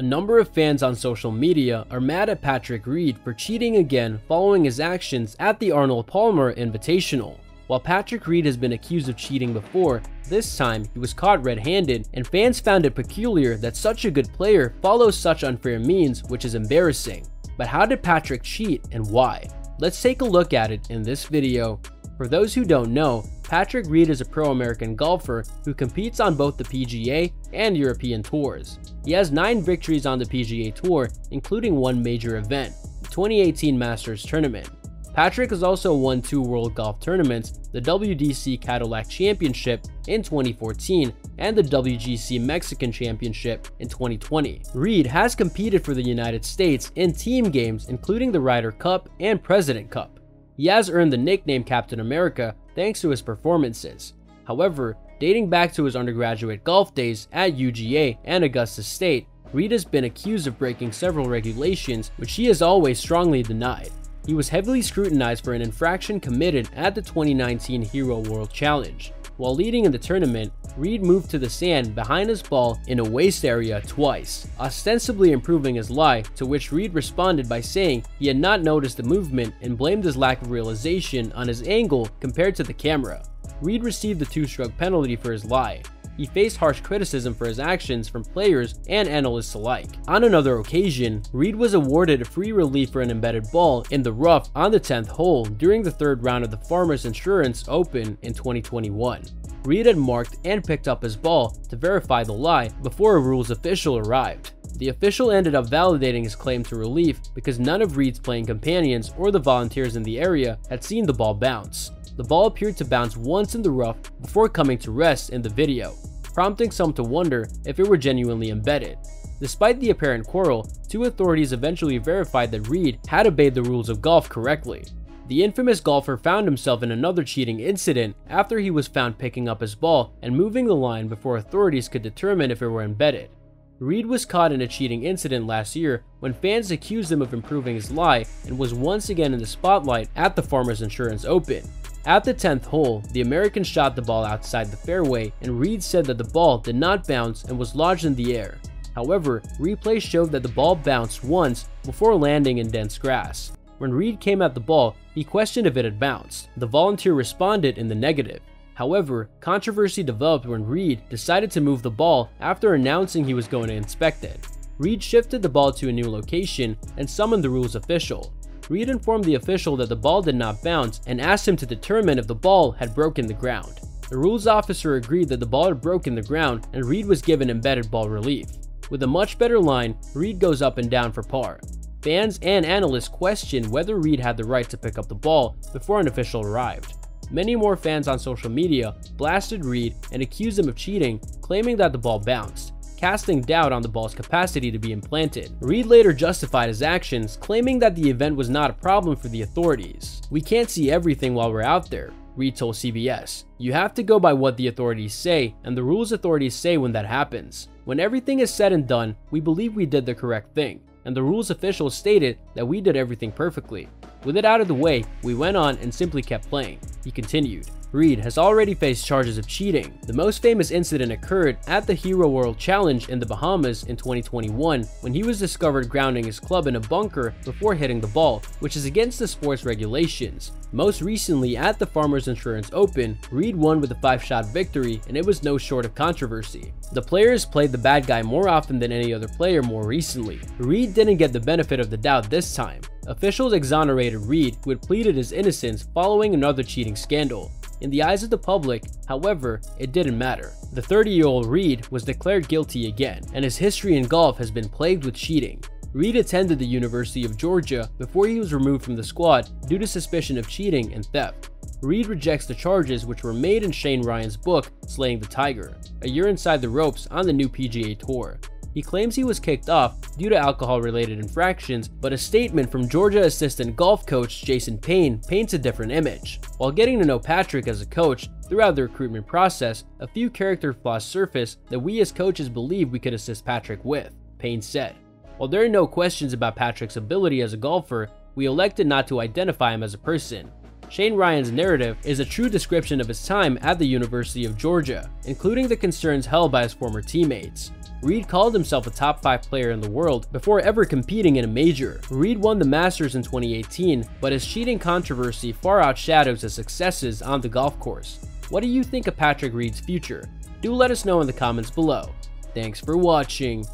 a number of fans on social media are mad at Patrick Reed for cheating again following his actions at the Arnold Palmer Invitational. While Patrick Reed has been accused of cheating before, this time he was caught red-handed, and fans found it peculiar that such a good player follows such unfair means, which is embarrassing. But how did Patrick cheat and why? Let's take a look at it in this video. For those who don't know, Patrick Reed is a pro-American golfer who competes on both the PGA and European tours. He has 9 victories on the PGA Tour, including one major event, the 2018 Masters Tournament. Patrick has also won 2 World Golf Tournaments, the WDC Cadillac Championship in 2014 and the WGC Mexican Championship in 2020. Reed has competed for the United States in team games, including the Ryder Cup and President Cup. He has earned the nickname Captain America thanks to his performances. However, dating back to his undergraduate golf days at UGA and Augusta State, Reed has been accused of breaking several regulations, which he has always strongly denied. He was heavily scrutinized for an infraction committed at the 2019 Hero World Challenge. While leading in the tournament, Reed moved to the sand behind his ball in a waste area twice, ostensibly improving his lie, to which Reed responded by saying he had not noticed the movement and blamed his lack of realization on his angle compared to the camera. Reed received the 2-stroke penalty for his lie. He faced harsh criticism for his actions from players and analysts alike. On another occasion, Reed was awarded a free relief for an embedded ball in the rough on the 10th hole during the 3rd round of the Farmers Insurance Open in 2021. Reed had marked and picked up his ball to verify the lie before a rules official arrived. The official ended up validating his claim to relief because none of Reed's playing companions or the volunteers in the area had seen the ball bounce. The ball appeared to bounce once in the rough before coming to rest in the video, prompting some to wonder if it were genuinely embedded. Despite the apparent quarrel, 2 authorities eventually verified that Reed had obeyed the rules of golf correctly. The infamous golfer found himself in another cheating incident after he was found picking up his ball and moving the line before authorities could determine if it were embedded. Reed was caught in a cheating incident last year when fans accused him of improving his lie and was once again in the spotlight at the Farmers Insurance Open. At the 10th hole, the American shot the ball outside the fairway, and Reed said that the ball did not bounce and was lodged in the air. However, replay showed that the ball bounced once before landing in dense grass. When Reed came at the ball, he questioned if it had bounced. The volunteer responded in the negative. However, controversy developed when Reed decided to move the ball after announcing he was going to inspect it. Reed shifted the ball to a new location and summoned the rules official. Reed informed the official that the ball did not bounce and asked him to determine if the ball had broken the ground. The rules officer agreed that the ball had broken the ground, and Reed was given embedded ball relief. With a much better line, Reed goes up and down for par. Fans and analysts questioned whether Reed had the right to pick up the ball before an official arrived. Many more fans on social media blasted Reed and accused him of cheating, claiming that the ball bounced, casting doubt on the ball's capacity to be implanted. Reed later justified his actions, claiming that the event was not a problem for the authorities. "We can't see everything while we're out there," Reed told CBS. "You have to go by what the authorities say and the rules authorities say when that happens. When everything is said and done, we believe we did the correct thing, and the rules officials stated that we did everything perfectly. With it out of the way, we went on and simply kept playing," he continued. Reed has already faced charges of cheating. The most famous incident occurred at the Hero World Challenge in the Bahamas in 2021 when he was discovered grounding his club in a bunker before hitting the ball, which is against the sport's regulations. Most recently at the Farmers Insurance Open, Reed won with a 5-shot victory, and it was no short of controversy. The player has played the bad guy more often than any other player more recently. Reed didn't get the benefit of the doubt this time. Officials exonerated Reed, who had pleaded his innocence following another cheating scandal. In the eyes of the public, however, it didn't matter. The 30-year-old Reed was declared guilty again, and his history in golf has been plagued with cheating. Reed attended the University of Georgia before he was removed from the squad due to suspicion of cheating and theft. Reed rejects the charges which were made in Shane Ryan's book, Slaying the Tiger: A Year Inside the Ropes on the new PGA Tour. He claims he was kicked off due to alcohol-related infractions, but a statement from Georgia assistant golf coach Jason Payne paints a different image. While getting to know Patrick as a coach throughout the recruitment process, a few character flaws surfaced that we as coaches believe we could assist Patrick with, Payne said. "While there are no questions about Patrick's ability as a golfer, we elected not to identify him as a person." Shane Ryan's narrative is a true description of his time at the University of Georgia, including the concerns held by his former teammates. Reed called himself a top 5 player in the world before ever competing in a major. Reed won the Masters in 2018, but his cheating controversy far outshadows his successes on the golf course. What do you think of Patrick Reed's future? Do let us know in the comments below. Thanks for watching.